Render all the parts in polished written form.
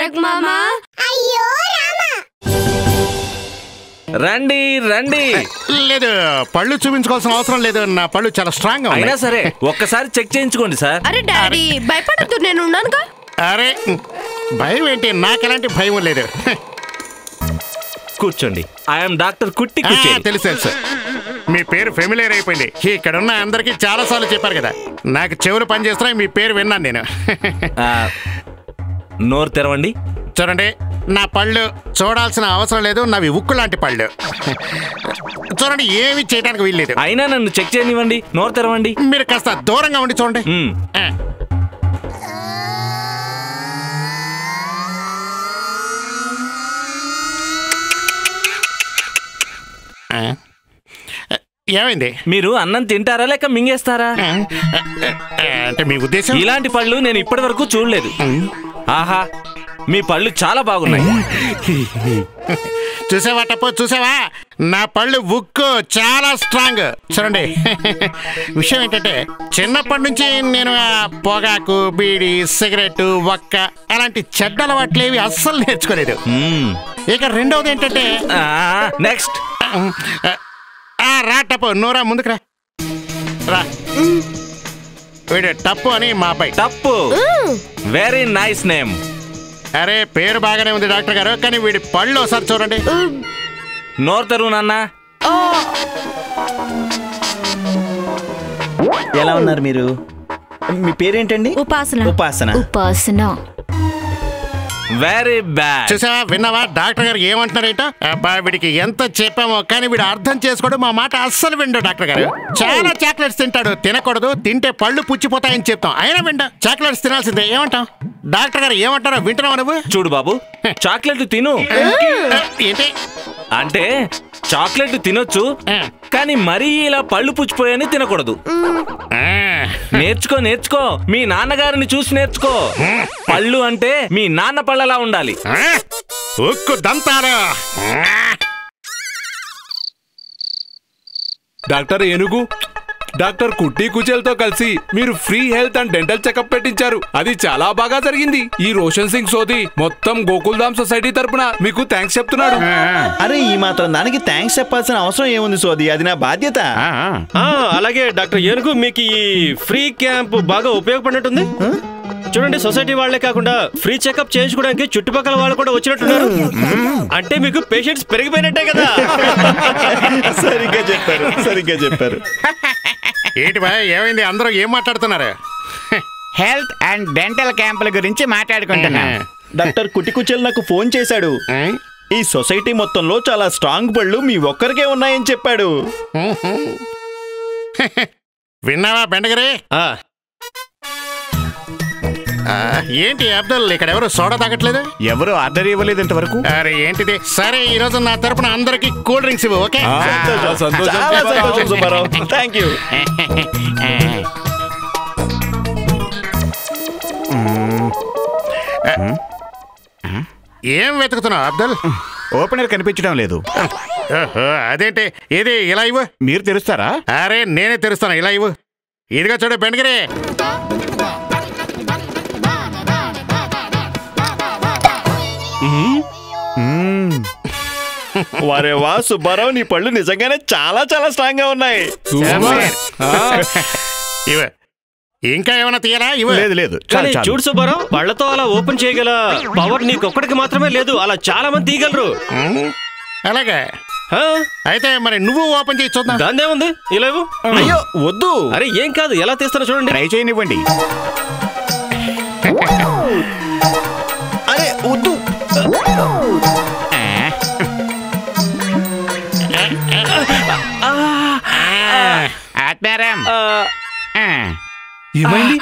తారక్ మామా అయ్యో రామా రండి రండి లేదు పళ్ళు చూపించుకోవాల్సిన అవసరం లేదు నా పళ్ళు చాలా స్ట్రాంగ్ గా ఉన్నాయి అయినా సరే ఒక్కసారి చెక్ చేయించుకోండి సార్ అరే డాడీ భయపడొద్దు నేను ఉన్నానుగా అరే భయం ఏంటి నాకు ఎలాంటి భయం లేదు కూర్చోండి ఐఎమ్ డాక్టర్ కుట్టి కుట్టి తెలుసా సార్ మీ పేరు ఫెమిలియర్ అయిపోయింది ఇక్కడ ఉన్న అందరికీ చాలా సార్లు చెప్పారు కదా నాకు చెవులు పనిచేస్తున్నాయి మీ పేరు విన్నాను నేను నోరు తెరవండి చూడండి నా పళ్ళు చూడాల్సిన అవసరం లేదు నావి ఉక్కు లాంటి పళ్ళు చూడండి ఏమి చేయడానికి వీల్లేదు అయినా నన్ను చెక్ చేయనివ్వండి నోరు తెరవండి మీరు కాస్త దూరంగా ఉండి చూడండి ఏమైంది మీరు అన్నం తింటారా లేక మింగేస్తారా అంటే మీ ఉద్దేశం ఇలాంటి పళ్ళు నేను ఇప్పటి వరకు చూడలేదు ఆహా మీ పళ్ళు చాలా బాగున్నాయి చూసావా టప్పు చూసావా నా పళ్ళు ఉక్కు చాలా స్ట్రాంగ్ చూడండి విషయం ఏంటంటే చిన్నప్పటి నుంచి నేను పొగాకు బీడి సిగరెట్ వక్క అలాంటి చెడ్డ అలవాట్లేవి అస్సలు నేర్చుకోలేదు ఇక రెండవది ఏంటంటే నెక్స్ట్ రా టప్పు నోరా ముందుకు రా వీడు టప్పు అని మా అబ్బాయి టప్పు వెరీ నైస్ నేమ్ అరే పేరు బాగానే ఉంది డాక్టర్ గారు కానీ వీడి పళ్ళు ఒకసారి చూడండి నోరు తెరువు నాన్న ఎలా ఉన్నారు మీరు మీ పేరేంటండి ఉపాసన ఉపాసన ఉపాసన వెరీ బ్యాడ్ చూసావా విన్నావా డాక్టర్ గారు ఏమంటున్నారేట అబ్బాయి వీడికి ఎంత చెప్పామో కానీ వీడు అర్థం చేసుకోవడం మా మాట అస్సలు విండు డాక్టర్ గారు చాలా చాక్లెట్స్ తింటాడు తినకూడదు తింటే పళ్ళు పుచ్చిపోతాయని చెప్తాం అయినా విండా చాక్లెట్స్ తినాల్సిందే ఏమంటాం డాక్టర్ గారు ఏమంటారో వింటున్నావు నువ్వు చూడు బాబు చాక్లెట్ తిను ఏంటి అంటే చాక్లెట్ తినొచ్చు కానీ మరీ ఇలా పళ్ళు పుచ్చిపోయాని తినకూడదు నేర్చుకో నేర్చుకో మీ నాన్నగారిని చూసి నేర్చుకో పళ్ళు అంటే మీ నాన్న పళ్ళలా ఉండాలి డాక్టర్ ఏనుగు డాక్టర్ కుట్టి కుచేలతో కలిసి మీరు free health and dental checkup పెట్టించారు అది చాలా బాగా జరిగింది ఈ రోషన్ సింగ్ సోది మొత్తం గోకుల్ధామ్ సొసైటీ తరపున మీకు థ్యాంక్స్ చెప్తున్నాడు అరే ఈ మాత్రం దానికి థ్యాంక్స్ చెప్పాల్సిన అవసరం ఏముంది సోది అది నా బాధ్యత అలాగే డాక్టర్ ఏనుగు మీకు ఈ ఫ్రీ క్యాంప్ బాగా ఉపయోగపడినట్టుంది చూడండి సొసైటీ వాళ్లే కాకుండా ఫ్రీ చెకప్ చేయించుకోవడానికి చుట్టుపక్కల వాళ్ళు కూడా వచ్చినట్టున్నారు అంటే మీకు పేషెంట్స్ పెరిగిపోయినట్టే కదా సరిగ్గా చెప్పారు సరిగ్గా చెప్పారు ఏంటి బాయ్ ఏమైంది అందరూ ఏం మాట్లాడుతున్నారు హెల్త్ అండ్ డెంటల్ క్యాంపుల గురించి మాట్లాడుకుంటున్నా డాక్టర్ కుట్టి కుచెల్ నాకు ఫోన్ చేశాడు ఈ సొసైటీ మొత్తంలో చాలా స్ట్రాంగ్ పళ్ళు మీ ఒక్కరికే ఉన్నాయని చెప్పాడు విన్నావా బెండగరే ఏంటి అబ్దుల్ ఇక్కడ ఎవరు సోడా తాగట్లేదు ఎవరు ఆర్డర్ ఇవ్వలేదు ఇంతవరకు అరే ఏంటిది సరే ఈ రోజు నా తరపున అందరికి కూల్ డ్రింక్స్ ఇవ్వు ఓకే థాంక్యూ ఏం వెతుకుతున్నావు అబ్దుల్ ఓపెనర్ కనిపించడం లేదు అదేంటి ఏది ఇలా ఇవ్వు మీరు తెరుస్తారా అరే నేనే తెరుస్తాను ఇలా ఇవ్వు ఇదిగా చూడు బెండగిరి వారే వా సుబ్బారావు నీ పళ్ళు నిజంగానే చాలా చాలా స్ట్రాంగ్ గా ఉన్నాయి ఇంకా ఏమైనా తీయరా ఇవ్వలేదు లేదు చూడు సుబ్బారావు పళ్ళతో అలా ఓపెన్ చేయగల పవర్ నీకు ఒక్కడికి మాత్రమే లేదు అలా చాలా మంది తీయగలరు అలాగే అయితే మరి నువ్వు ఓపెన్ చేయి చూద్దాం దాందే ఉంది ఇలా అయ్యో వద్దు అరే ఏం కాదు ఎలా తీస్తారో చూడండి ట్రై చేయనివ్వండి అరే వద్దు ఏమైంది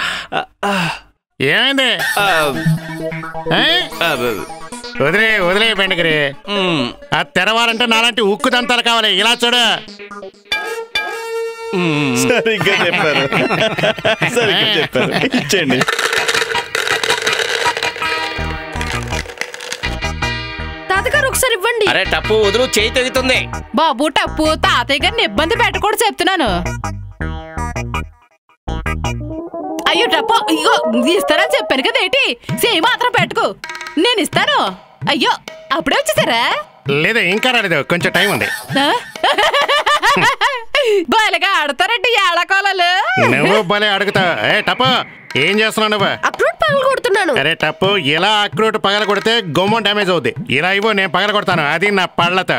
ఏమైంది వదిలే వదిలే బెండగిరి ఆ తెరవాలంటే నాలాంటి ఉక్కు దంతాలు కావాలి ఇలా చూడు సరిగ్గా చెప్పారు సరిగ్గా చెప్పారు ఇచ్చేయండి ఒకసారి ఇవ్వండి అరే టప్పు వదులు చేయి తెగుతుంది బాబు టప్పు తాతయ్య గారిని ఇబ్బంది పెట్టకూడదు చెప్తున్నాను అయ్యో టప్పు ఇగో ఇస్తారని చెప్పాను కదా ఏంటి సేమ్ మాత్రం పెట్టుకో నేను ఇస్తాను. అయ్యో అప్పుడే వచ్చేసారా? లేదా ఇంకా రాలేదు, కొంచెం టైం ఉంది. బలగా ఆడతారండి ఏళకోలలు. నువ్వు బలే అడుగుతావు. ఏ టప్పు ఏం చేస్తున్నావు నువ్వు? అక్రూట్ పగల కొడుతున్నాను. అరే టప్పు ఇలా అక్రూట్ పగల కొడితే గొమ్మం డ్యామేజ్ అవుద్ది. ఇలా ఇవ్వు నేను పగల కొడతాను. అది నా పళ్ళత.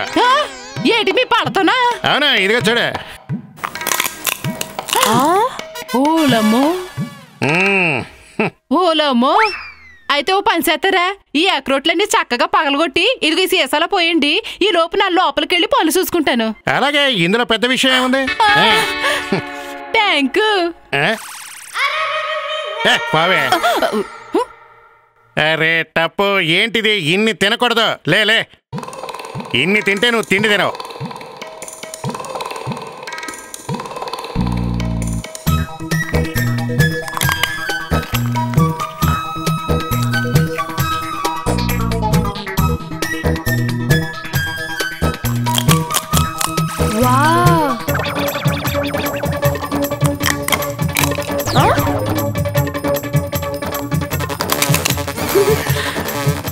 ఏంటి మీ పళ్ళతోనా? అవునా ఇదిగో చూడు. అయితే ఓ పని చేస్తారా, ఈ అక్రోట్లన్నీ చక్కగా పగలగొట్టి ఇదిగో సీసాలో పోయండి. ఈ లోపు నా లోపలికి వెళ్ళి పనులు చూసుకుంటాను. అలాగే, ఇందులో పెద్ద విషయం ఏముంది? Thank you. అరే టప్పు ఏంటిది, ఇన్ని తినకూడదు. లే ఇన్ని తింటే నువ్వు తిండి తినవు.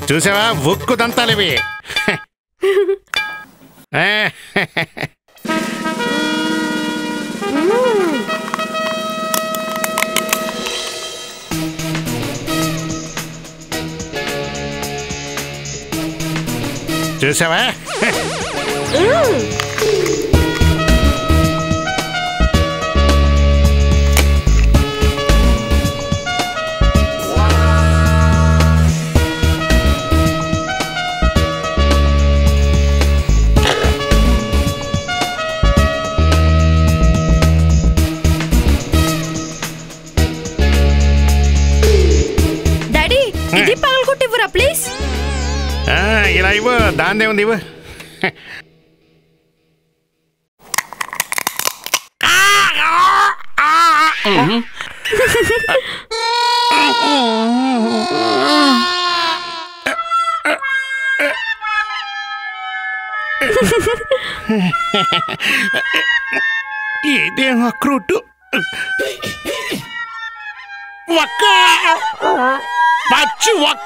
చూసావా ఉక్కు దంతాలు ఇవి. చూసావా ఇలా ఇవ్వు, దాందే ఉంది ఇవ్వు. ఇదే అక్రూటు ఒక్క పచ్చి ఒక్క